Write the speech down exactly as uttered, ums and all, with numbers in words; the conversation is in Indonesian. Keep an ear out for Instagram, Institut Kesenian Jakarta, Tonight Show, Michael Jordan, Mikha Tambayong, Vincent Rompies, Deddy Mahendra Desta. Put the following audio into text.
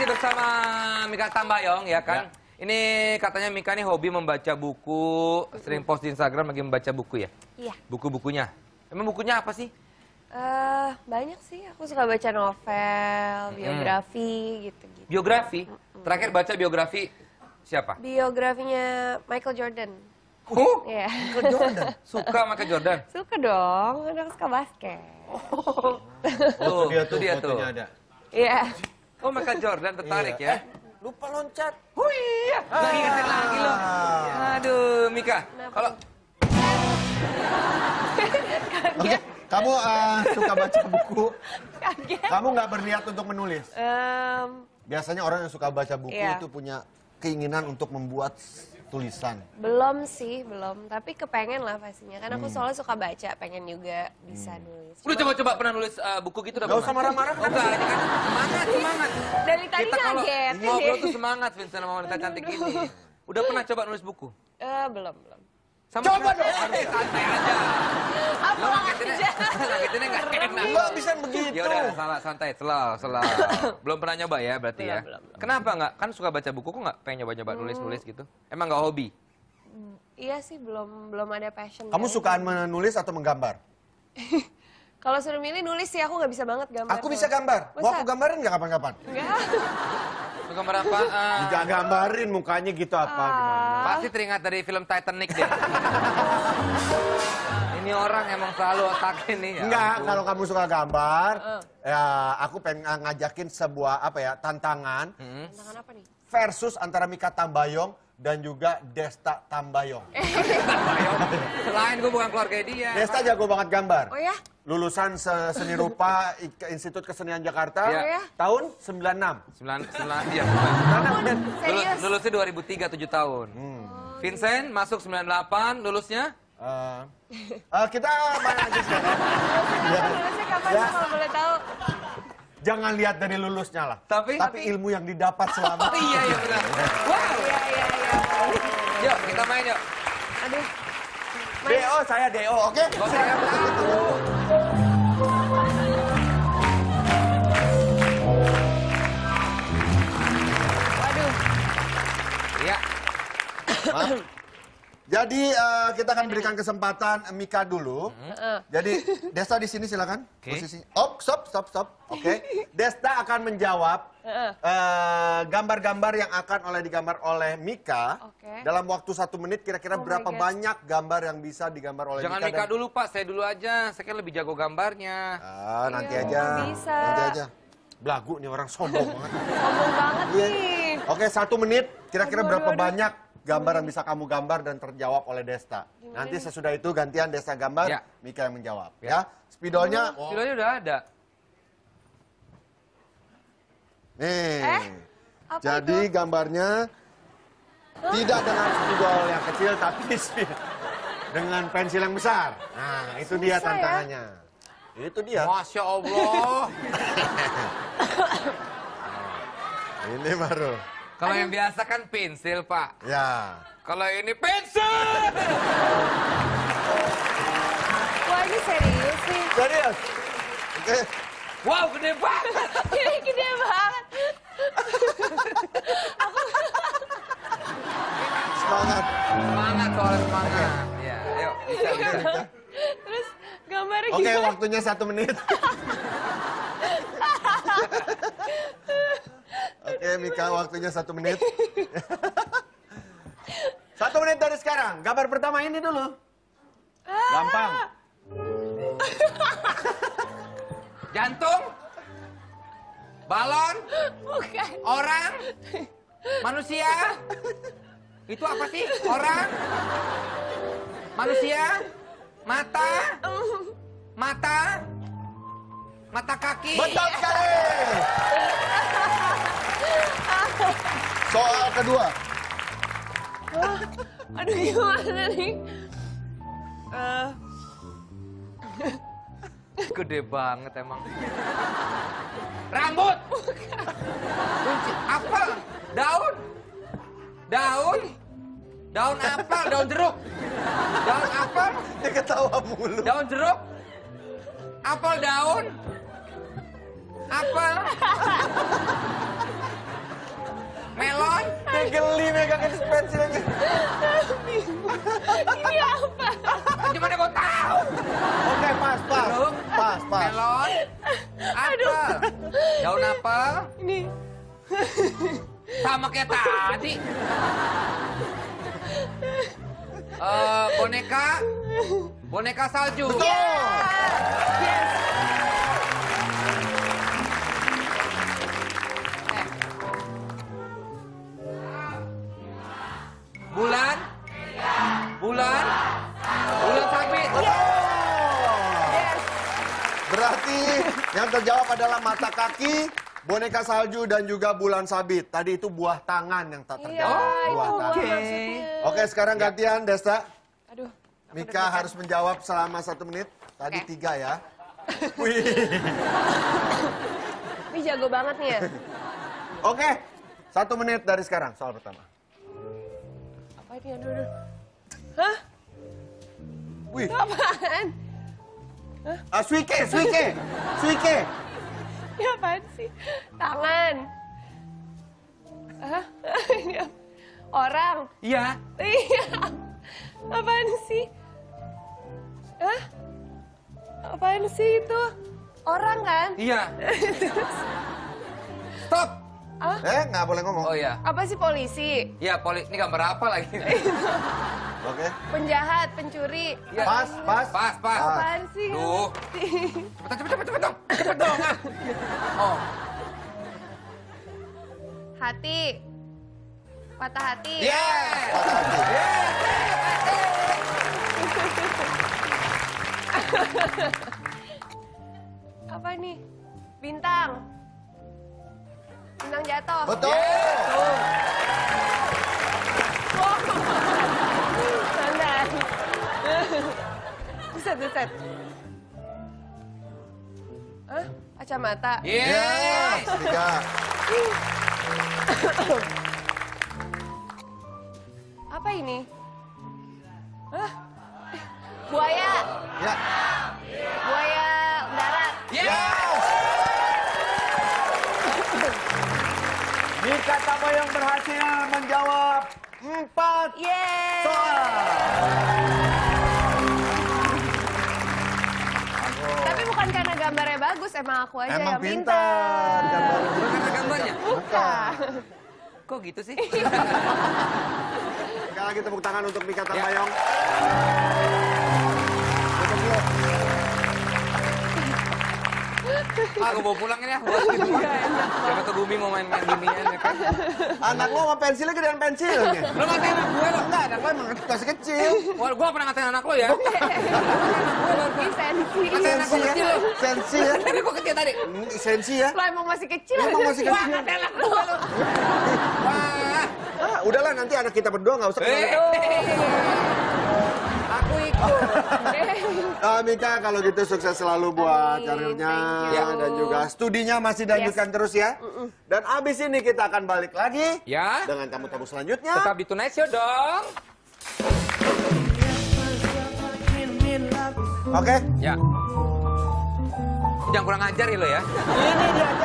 masih bersama Mikha Tambayong ya kan? Ya. Ini katanya Mikha nih hobi membaca buku, sering post di Instagram lagi membaca buku ya? Iya. Buku-bukunya. Emang bukunya apa sih? Uh, banyak sih, aku suka baca novel, biografi gitu-gitu. Hmm. Biografi? Hmm. Terakhir baca biografi siapa? Biografinya Michael Jordan. Oh, yeah. Michael Jordan? Suka Michael Jordan? Suka dong, udah suka basket. Oh, oh tuh, dia tuh, dia tuh. Ada. Iya. Yeah. Oh, Michael Jordan tertarik yeah. ya? Eh, lupa loncat. Oh iya, ah. ingetin lagi loh. Aduh, Mikha. Kalau okay. Kamu uh, suka baca buku, kaget. Kamu nggak berniat untuk menulis? Um, Biasanya orang yang suka baca buku yeah. itu punya keinginan untuk membuat tulisan? Belum sih, belum. Tapi kepengen lah pastinya. Karena aku soalnya suka baca, pengen juga bisa nulis. Udah coba-coba pernah nulis uh, buku gitu? Gak usah marah-marah. Oh, enggak, ini kan semangat, semangat. Dari tadi kaget. Kita ngobrol tuh semangat, Vincent, sama wanita cantik ini. Udah pernah coba nulis buku? Uh, belum, belum. Sama coba dong! Santai aja. Apa aja? Ngagetinnya gak enak. Lo bisa begitu. Ya udah, salah, santai. Selalu, selalu. Belum pernah nyoba ya berarti ya? Kenapa nggak? Kan suka baca buku, kok nggak pengen nyoba-nyoba nulis-nulis gitu? Emang nggak hobi? Iya sih, belum belum ada passion. Kamu sukaan menulis atau menggambar? Kalau suruh milih nulis sih, aku nggak bisa banget gambar. Aku bisa gambar? Mau aku gambarin nggak kapan-kapan? Nggak. Gambar apa? Jangan gambarin mukanya gitu apa gimana? Pasti teringat dari film Titanic deh. Ini orang emang selalu otaknya nih. Enggak, kalau kamu suka gambar, ya aku pengen ngajakin sebuah apa ya tantangan. Tantangan apa nih? Versus antara Mikha Tambayong dan juga Desta Tambayong. Tambayong. Selain gue bukan keluarga dia. Desta jago banget gambar. Oh ya? Lulusan seni rupa Institut Kesenian Jakarta ya. Tahun sembilan puluh enam. sembilan puluh enam ya. Serius? Lulusnya dua ribu tiga, tujuh tahun. Hmm. Oh, Vincent iya. Masuk sembilan puluh delapan, lulusnya? Uh, uh, kita main aja sih. Lulusnya kapan sih kalau boleh tahu? Jangan lihat dari lulusnya lah. Tapi, tapi, tapi ilmu yang didapat selama. Oh, iya iya benar. Wow. Iya iya iya. Yuk kita main yuk. Aduh. Main. D O saya D O, oke? Okay? Maaf. Jadi uh, kita akan berikan kesempatan Mikha dulu. Hmm. Jadi Desta di sini silakan. Okay. Posisi. Oh, stop, stop, stop. Oke. Okay. Desta akan menjawab gambar-gambar uh, yang akan oleh digambar oleh Mikha. Okay. Dalam waktu satu menit kira-kira oh berapa banyak gambar yang bisa digambar oleh Mikha? Jangan Mikha dan... dulu Pak, saya dulu aja. Saya kan lebih jago gambarnya. Uh, nanti Yo, aja. Bisa. Nanti aja. Belagu nih orang sombong banget. Sombong banget nih. Oke, okay, satu menit. Kira-kira berapa aduh, aduh. banyak? Gambar yang bisa kamu gambar dan terjawab oleh Desta. Gimana nanti sesudah itu gantian Desta gambar, ya. Mikha yang menjawab. Ya, ya. Spidolnya, oh. Spidolnya udah ada. Nih, eh, jadi itu? Gambarnya huh? tidak dengan spidol yang kecil, tapi dengan pensil yang besar. Nah, itu susah dia tantangannya. Ya? Itu dia. Masya Allah. Ini baru. Kalau yang biasa kan pensil, Pak. Ya. Kalau ini pensil! Wah, ini serius sih. Serius? Oke. Wow, gede banget. Ini gede banget. Aku... Semangat. Semangat, soalnya semangat. Okay. Ya, ayo. Bisa, bisa, bisa. Terus gambarnya gimana? Oke, okay, waktunya satu menit. Oke, Mikha, waktunya satu menit. Satu menit dari sekarang. Gambar pertama ini dulu. Gampang. Jantung. Balon. Bukan. Orang. Manusia. Itu apa sih? Orang. Manusia. Mata. Mata. Mata kaki. Betul sekali. Soal kedua. Oh, aduh gimana nih? Uh. Gede banget emang. Rambut. Kunci apel. Daun. Daun. Daun apel. Daun jeruk. Daun apel. Dia ketawa mulu. Daun jeruk. Apel daun. Apel. udah geli megangin pensil aja. Ini apa? Gimana kau tahu? Oke, pas, pas. Terung, pas, pas. Melon, apel. Daun apel. Ini. Sama kayak tadi. Uh, boneka. Boneka salju. Betul. Yeah. Yes. Bulan, bulan, bulan sabit. Yes. Berarti yang terjawab adalah mata kaki, boneka salju, dan juga bulan sabit. Tadi itu buah tangan yang tak terjawab. Iya, buah tangan. Okay. Oke, sekarang gantian Desta. Aduh. Mikha harus menjawab selama satu menit. Tadi okay. tiga ya. Wih. Ini jago banget nih ya. Oke, satu menit dari sekarang soal pertama. Ini aduh, aduh. Hah? Wih. Apaan? Hah? Ah, suike, suike, suike. Ini apaan sih? Tangan. Hah? Orang. Iya. Iya. Apaan sih? Hah? Apaan sih itu? Orang kan? Iya. Stop. Ah? Eh, nggak boleh ngomong. Oh iya. Apa sih polisi? Iya, poli. Ini gambar apa lagi? Oke. Penjahat, pencuri. Ya. Pas, pas, pas, pas. Apaan sih? Duh. Cepetan, cepetan, cepetan dong. Cepet dong. Oh. Hati. Patah hati. Yes. Patah hati. Yes. Apa nih? Bintang. Bintang jatuh. Betul. Betul. Wow. Santai. Buset, buset. Hah? Kacamata. Yeay. Tiga. Apa ini? Hah? Buaya. Ya. Buaya darat. Yeay. Mikha Tambayong berhasil menjawab empat yeah. soal. Tapi bukan karena gambarnya bagus, emang aku aja emang yang pintar. Emang pintar. Bukan karena gambarnya? Bukan. Kok gitu sih? Sekali lagi tepuk tangan untuk Mikha Tambayong. Aku mau pulang ini ya. Siapa tuh Gumi mau main-main ginian ya kan? Anak lo sama pensilnya gedean pensilnya. Lo ngatain anak gue lo? Enggak, anak lo emang masih kecil. Wah, gue pernah ngatain anak lo ya? Sensi. Ngatain anak gue kecil lo. Sensi ya? Tapi gue kecil tadi. Sensi ya? Lo emang masih kecil. Emang masih kecil. Wah, ngatain anak gue lo. Wah. Ah, udahlah nanti anak kita berdua gak usah kenal. Aku ikut. Nah, Mikha, kalau gitu sukses selalu buat karirnya dan juga studinya masih dilanjutkan yes. terus ya. Mm -mm. Dan abis ini kita akan balik lagi ya. dengan tamu-tamu selanjutnya. Tetap di Tonight Show dong. Oke. Okay. Ya. Jangan kurang ajar ya lo ya. Ini dia.